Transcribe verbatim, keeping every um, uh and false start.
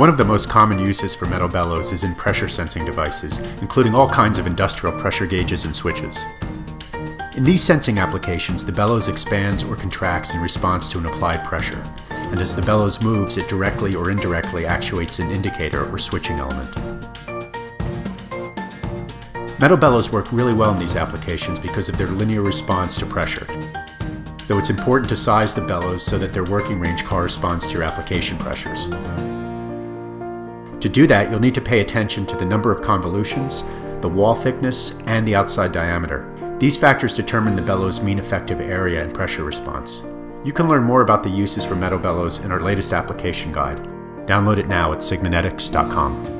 One of the most common uses for metal bellows is in pressure sensing devices, including all kinds of industrial pressure gauges and switches. In these sensing applications, the bellows expands or contracts in response to an applied pressure, and as the bellows moves, it directly or indirectly actuates an indicator or switching element. Metal bellows work really well in these applications because of their linear response to pressure, though it's important to size the bellows so that their working range corresponds to your application pressures. To do that, you'll need to pay attention to the number of convolutions, the wall thickness, and the outside diameter. These factors determine the bellows' mean effective area and pressure response. You can learn more about the uses for metal bellows in our latest application guide. Download it now at sigma netics dot com.